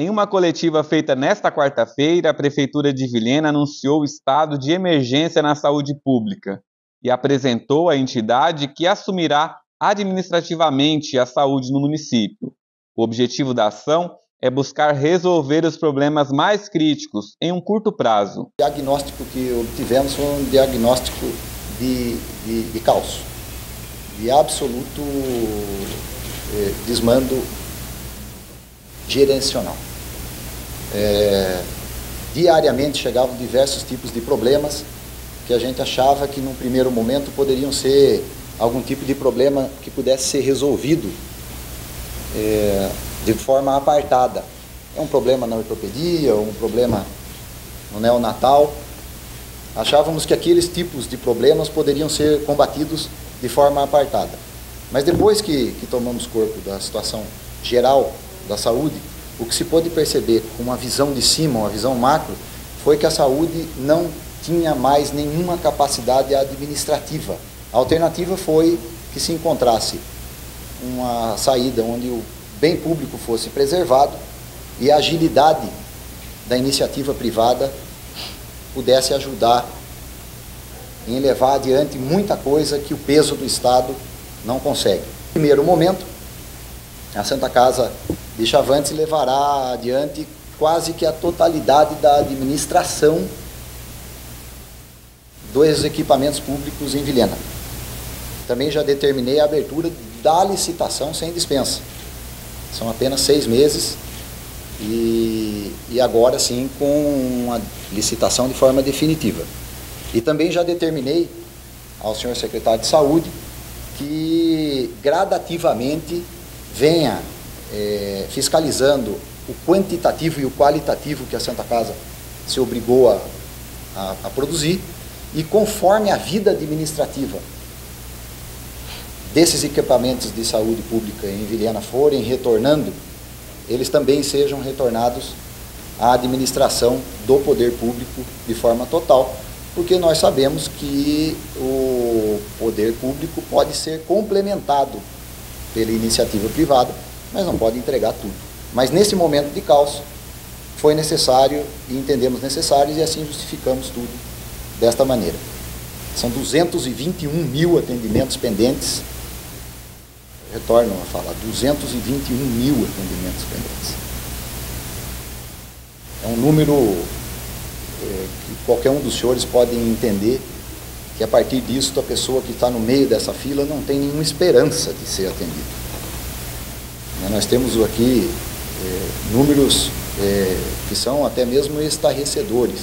Em uma coletiva feita nesta quarta-feira, a Prefeitura de Vilhena anunciou o estado de emergência na saúde pública e apresentou a entidade que assumirá administrativamente a saúde no município. O objetivo da ação é buscar resolver os problemas mais críticos em um curto prazo. O diagnóstico que obtivemos foi um diagnóstico de caos, de absoluto desmando gerencial. Diariamente chegavam diversos tipos de problemas que a gente achava que num primeiro momento poderiam ser algum tipo de problema que pudesse ser resolvido de forma apartada. É um problema na ortopedia, um problema no neonatal. Achávamos que aqueles tipos de problemas poderiam ser combatidos de forma apartada. Mas depois que tomamos corpo da situação geral da saúde, o que se pôde perceber com uma visão de cima, uma visão macro, foi que a saúde não tinha mais nenhuma capacidade administrativa. A alternativa foi que se encontrasse uma saída onde o bem público fosse preservado e a agilidade da iniciativa privada pudesse ajudar em levar adiante muita coisa que o peso do Estado não consegue. No primeiro momento, a Santa Casa de Chavantes levará adiante quase que a totalidade da administração dos equipamentos públicos em Vilhena. Também já determinei a abertura da licitação sem dispensa. São apenas 6 meses e agora sim com a licitação de forma definitiva. E também já determinei ao senhor secretário de Saúde que gradativamente venha fiscalizando o quantitativo e o qualitativo que a Santa Casa se obrigou a produzir e conforme a vida administrativa desses equipamentos de saúde pública em Vilhena forem retornando, eles também sejam retornados à administração do poder público de forma total, porque nós sabemos que o poder público pode ser complementado pela iniciativa privada, mas não pode entregar tudo. Mas nesse momento de caos, foi necessário e entendemos necessários e assim justificamos tudo desta maneira. São 221 mil atendimentos pendentes. Retorno a falar, 221 mil atendimentos pendentes. É um número que qualquer um dos senhores pode entender que a partir disso a pessoa que está no meio dessa fila não tem nenhuma esperança de ser atendida. Nós temos aqui números que são até mesmo estarrecedores.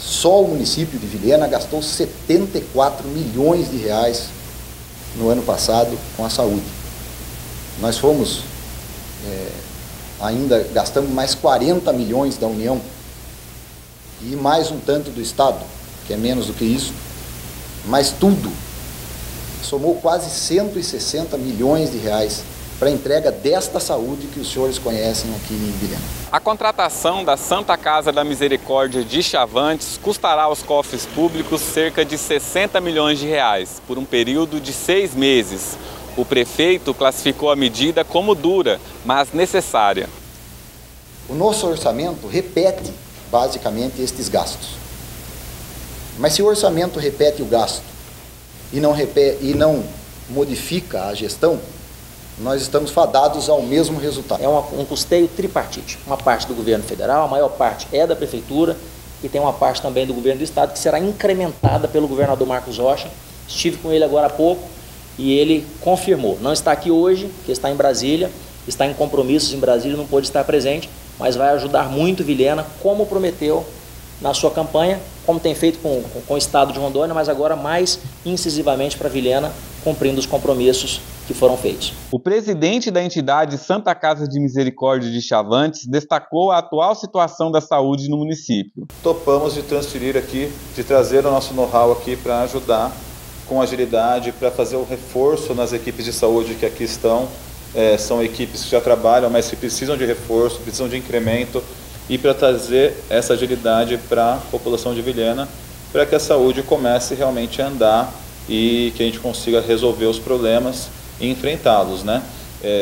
Só o município de Vilhena gastou 74 milhões de reais no ano passado com a saúde. Nós fomos, ainda gastamos mais 40 milhões da União e mais um tanto do Estado, que é menos do que isso, mas tudo somou quase 160 milhões de reais para a entrega desta saúde que os senhores conhecem aqui em Vilhena. A contratação da Santa Casa da Misericórdia de Chavantes custará aos cofres públicos cerca de 60 milhões de reais, por um período de 6 meses. O prefeito classificou a medida como dura, mas necessária. O nosso orçamento repete, basicamente, estes gastos. Mas se o orçamento repete o gasto e não modifica a gestão, nós estamos fadados ao mesmo resultado. É um custeio tripartite. Uma parte do governo federal, a maior parte é da prefeitura e tem uma parte também do governo do estado que será incrementada pelo governador Marcos Rocha. Estive com ele agora há pouco e ele confirmou. Não está aqui hoje, porque está em Brasília, está em compromissos em Brasília, não pôde estar presente, mas vai ajudar muito Vilhena, como prometeu na sua campanha, como tem feito com o estado de Rondônia, mas agora mais incisivamente para Vilhena, cumprindo os compromissos que foram feitos. O presidente da entidade Santa Casa de Misericórdia de Chavantes destacou a atual situação da saúde no município. Topamos de transferir aqui, de trazer o nosso know-how aqui para ajudar com agilidade, para fazer o reforço nas equipes de saúde que aqui estão. São equipes que já trabalham, mas que precisam de reforço, precisam de incremento e para trazer essa agilidade para a população de Vilhena, para que a saúde comece realmente a andar e que a gente consiga resolver os problemas e enfrentá-los, né?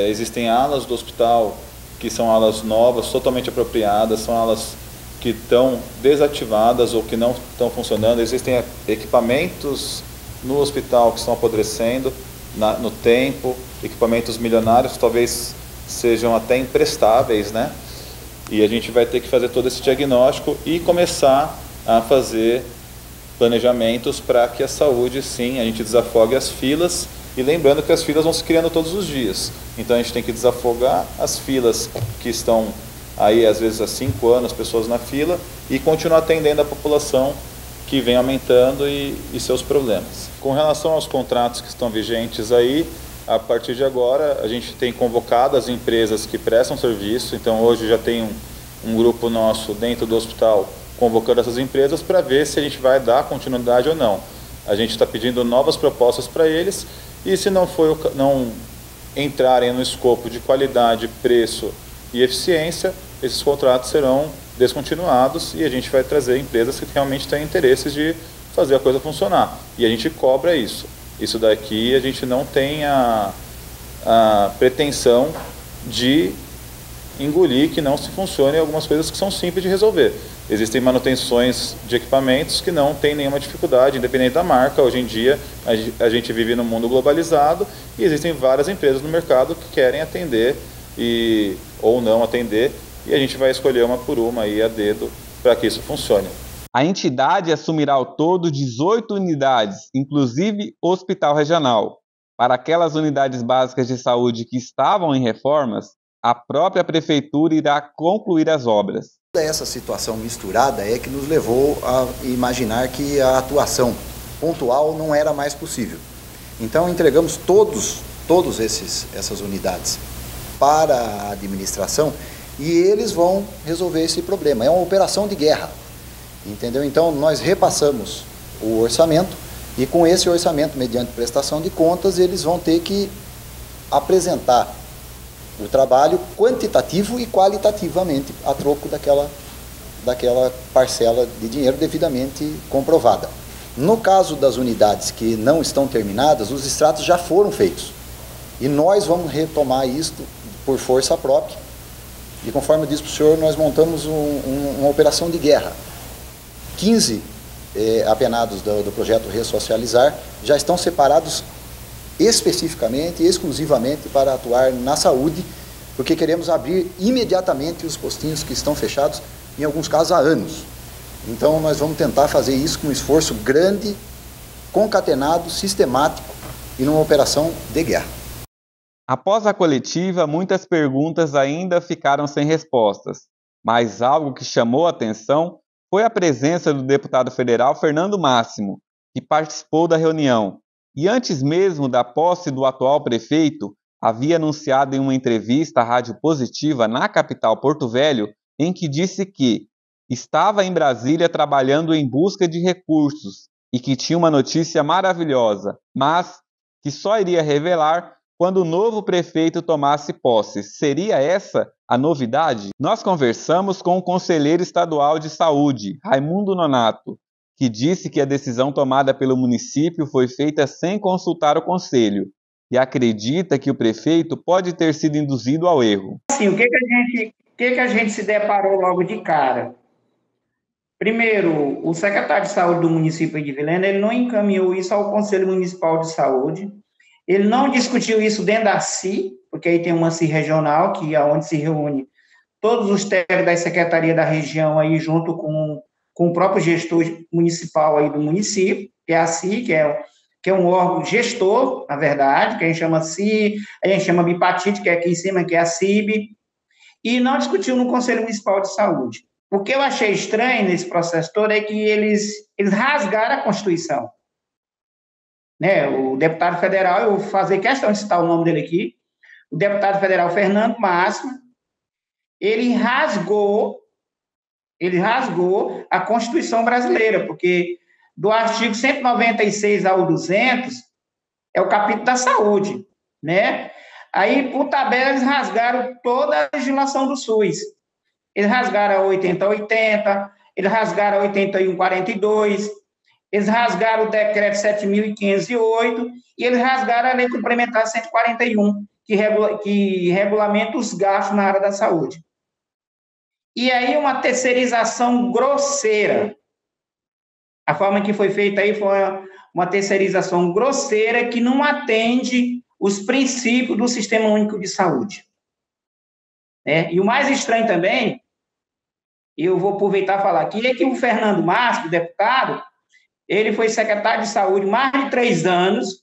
Existem alas do hospital que são aulas novas, totalmente apropriadas, são aulas que estão desativadas ou que não estão funcionando. Existem equipamentos no hospital que estão apodrecendo no tempo, equipamentos milionários, talvez sejam até imprestáveis, né? E a gente vai ter que fazer todo esse diagnóstico e começar a fazer planejamentos para que a saúde, sim, a gente desafogue as filas. E lembrando que as filas vão se criando todos os dias. Então a gente tem que desafogar as filas que estão aí, às vezes, há 5 anos, pessoas na fila, e continuar atendendo a população que vem aumentando e seus problemas. Com relação aos contratos que estão vigentes aí, a partir de agora a gente tem convocado as empresas que prestam serviço. Então hoje já tem um grupo nosso dentro do hospital convocando essas empresas para ver se a gente vai dar continuidade ou não. A gente está pedindo novas propostas para eles, e se não entrarem no escopo de qualidade, preço e eficiência, esses contratos serão descontinuados e a gente vai trazer empresas que realmente têm interesses de fazer a coisa funcionar. E a gente cobra isso. Isso daqui a gente não tem a pretensão de engolir que não se funcione algumas coisas que são simples de resolver. Existem manutenções de equipamentos que não tem nenhuma dificuldade, independente da marca. Hoje em dia, a gente vive num mundo globalizado e existem várias empresas no mercado que querem atender ou não atender, e a gente vai escolher uma por uma aí a dedo para que isso funcione. A entidade assumirá ao todo 18 unidades, inclusive hospital regional. Para aquelas unidades básicas de saúde que estavam em reformas, a própria prefeitura irá concluir as obras. Essa situação misturada é que nos levou a imaginar que a atuação pontual não era mais possível. Então entregamos todos essas unidades para a administração e eles vão resolver esse problema. É uma operação de guerra, entendeu? Então nós repassamos o orçamento e com esse orçamento, mediante prestação de contas, eles vão ter que apresentar o trabalho quantitativo e qualitativamente a troco daquela parcela de dinheiro devidamente comprovada. No caso das unidades que não estão terminadas, os extratos já foram feitos. E nós vamos retomar isto por força própria. E conforme eu disse para o senhor, nós montamos uma operação de guerra. 15 apenados do projeto Ressocializar já estão separados especificamente e exclusivamente para atuar na saúde, porque queremos abrir imediatamente os postinhos que estão fechados, em alguns casos há anos. Então nós vamos tentar fazer isso com um esforço grande, concatenado, sistemático e numa operação de guerra. Após a coletiva, muitas perguntas ainda ficaram sem respostas, mas algo que chamou a atenção foi a presença do deputado federal Fernando Máximo, que participou da reunião. E antes mesmo da posse do atual prefeito, havia anunciado em uma entrevista à Rádio Positiva na capital Porto Velho, em que disse que estava em Brasília trabalhando em busca de recursos e que tinha uma notícia maravilhosa, mas que só iria revelar quando o novo prefeito tomasse posse. Seria essa a novidade? Nós conversamos com o conselheiro estadual de saúde, Raimundo Nonato, que disse que a decisão tomada pelo município foi feita sem consultar o conselho e acredita que o prefeito pode ter sido induzido ao erro. Assim, o que a gente se deparou logo de cara? Primeiro, o secretário de saúde do município de Vilhena, ele não encaminhou isso ao Conselho Municipal de Saúde, ele não discutiu isso dentro da CI, porque aí tem uma CI regional, que é onde se reúne todos os técnicos da secretaria da região aí junto com o próprio gestor municipal aí do município, que é a CI, que é um órgão gestor, na verdade, que a gente chama CI, a gente chama Bipatite, que é aqui em cima, que é a CIB, e não discutiu no Conselho Municipal de Saúde. O que eu achei estranho nesse processo todo é que eles rasgaram a Constituição. Né? O deputado federal, eu vou fazer questão de citar o nome dele aqui, o deputado federal Fernando Máximo, ele rasgou a Constituição brasileira, porque do artigo 196 ao 200 é o capítulo da saúde, né? Aí, por tabela, eles rasgaram toda a legislação do SUS. Eles rasgaram a 8080, eles rasgaram a 8142, eles rasgaram o decreto 7.508 e eles rasgaram a lei complementar 141, que regulamenta os gastos na área da saúde. E aí uma terceirização grosseira. A forma que foi feita aí foi uma terceirização grosseira que não atende os princípios do Sistema Único de Saúde. Né? E o mais estranho também, eu vou aproveitar e falar aqui, é que o Fernando Máximo, deputado, ele foi secretário de saúde mais de 3 anos,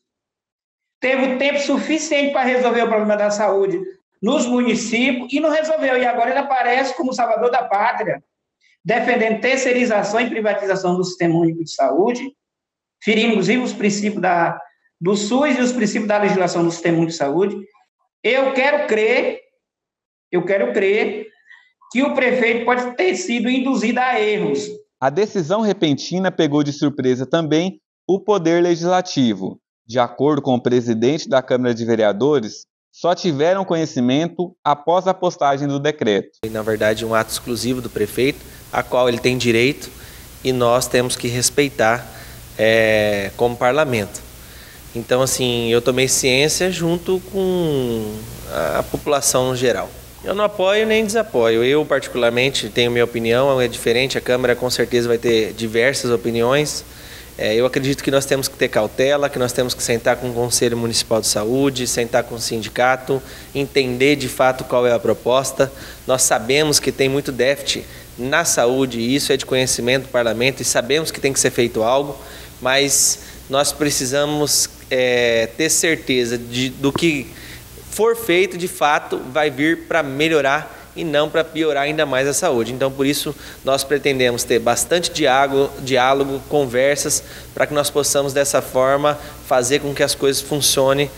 teve o tempo suficiente para resolver o problema da saúde nos municípios e não resolveu. E agora ele aparece como salvador da pátria, defendendo terceirização e privatização do Sistema Único de Saúde, ferindo, inclusive, os princípios do SUS e os princípios da legislação do Sistema Único de Saúde. Eu quero crer que o prefeito pode ter sido induzido a erros. A decisão repentina pegou de surpresa também o Poder Legislativo. De acordo com o presidente da Câmara de Vereadores, só tiveram conhecimento após a postagem do decreto. Na verdade, um ato exclusivo do prefeito, a qual ele tem direito e nós temos que respeitar como parlamento. Então, assim, eu tomei ciência junto com a população no geral. Eu não apoio nem desapoio. Eu, particularmente, tenho minha opinião, é diferente. A Câmara, com certeza, vai ter diversas opiniões. Eu acredito que nós temos que ter cautela, que nós temos que sentar com o Conselho Municipal de Saúde, sentar com o sindicato, entender de fato qual é a proposta. Nós sabemos que tem muito déficit na saúde, e isso é de conhecimento do parlamento, e sabemos que tem que ser feito algo, mas nós precisamos ter certeza do que for feito de fato vai vir para melhorar e não para piorar ainda mais a saúde. Então, por isso, nós pretendemos ter bastante diálogo, conversas, para que nós possamos, dessa forma, fazer com que as coisas funcionem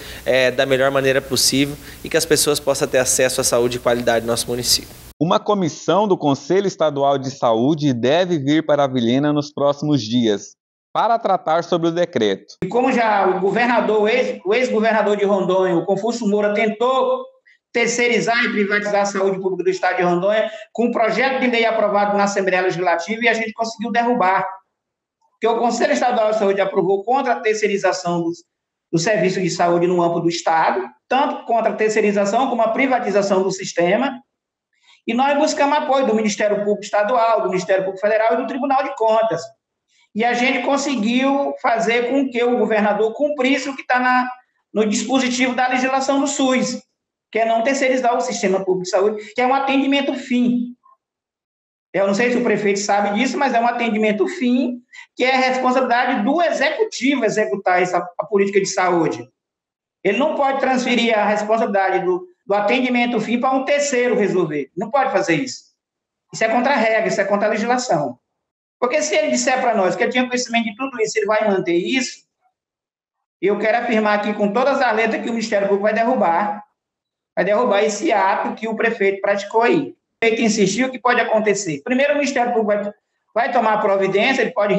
da melhor maneira possível e que as pessoas possam ter acesso à saúde e qualidade no nosso município. Uma comissão do Conselho Estadual de Saúde deve vir para a Vilhena nos próximos dias, para tratar sobre o decreto. E como já o governador, o ex-governador de Rondônia, o Confúcio Moura, tentou terceirizar e privatizar a saúde pública do estado de Rondônia, com um projeto de lei aprovado na Assembleia Legislativa, e a gente conseguiu derrubar. Porque o Conselho Estadual de Saúde aprovou contra a terceirização do serviço de saúde no âmbito do estado, tanto contra a terceirização como a privatização do sistema, e nós buscamos apoio do Ministério Público Estadual, do Ministério Público Federal e do Tribunal de Contas. E a gente conseguiu fazer com que o governador cumprisse o que está no dispositivo da legislação do SUS, que é não terceirizar o sistema público de saúde, que é um atendimento fim. Eu não sei se o prefeito sabe disso, mas é um atendimento fim, que é a responsabilidade do executivo executar a política de saúde. Ele não pode transferir a responsabilidade do atendimento fim para um terceiro resolver. Não pode fazer isso. Isso é contra a regra, isso é contra a legislação. Porque se ele disser para nós que ele tinha conhecimento de tudo isso, ele vai manter isso, eu quero afirmar aqui com todas as letras que o Ministério Público vai derrubar esse ato que o prefeito praticou aí. O prefeito insistiu que pode acontecer. Primeiro, o Ministério Público vai tomar providência, ele pode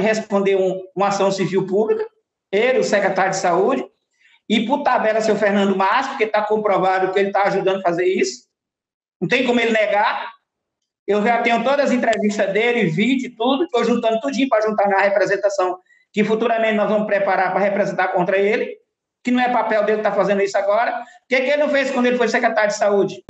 responder uma ação civil pública, ele, o secretário de saúde, e por tabela, seu Fernando Máximo, porque está comprovado que ele está ajudando a fazer isso. Não tem como ele negar. Eu já tenho todas as entrevistas dele, vídeo, tudo, estou juntando tudinho para juntar na representação que futuramente nós vamos preparar para representar contra ele, que não é papel dele estar fazendo isso agora. O que ele não fez quando ele foi secretário de saúde?